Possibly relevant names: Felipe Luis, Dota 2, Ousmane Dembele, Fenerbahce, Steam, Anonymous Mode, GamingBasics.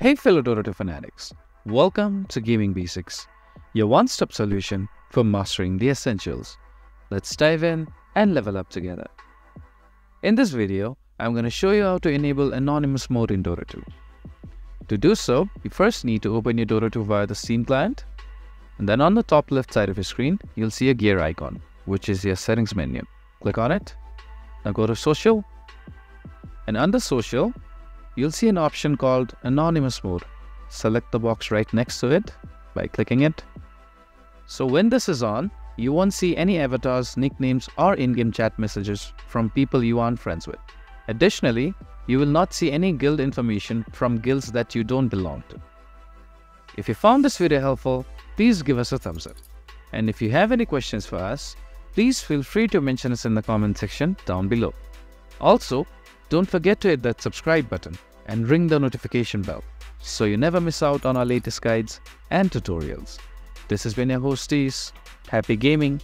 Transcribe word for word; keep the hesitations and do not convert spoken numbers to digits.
Hey fellow Dota two fanatics, welcome to Gaming Basics, your one-stop solution for mastering the essentials. Let's dive in and level up together. In this video, I'm going to show you how to enable anonymous mode in Dota two. To do so, you first need to open your Dota two via the Steam client, and then on the top left side of your screen, you'll see a gear icon, which is your settings menu. Click on it. Now go to Social, and under Social, you'll see an option called Anonymous Mode. Select the box right next to it by clicking it. So when this is on, you won't see any avatars, nicknames, or in-game chat messages from people you aren't friends with. Additionally, you will not see any guild information from guilds that you don't belong to. If you found this video helpful, please give us a thumbs up. And if you have any questions for us, please feel free to mention us in the comment section down below. Also, don't forget to hit that subscribe button and ring the notification bell so you never miss out on our latest guides and tutorials. This has been your host Steez. Happy gaming!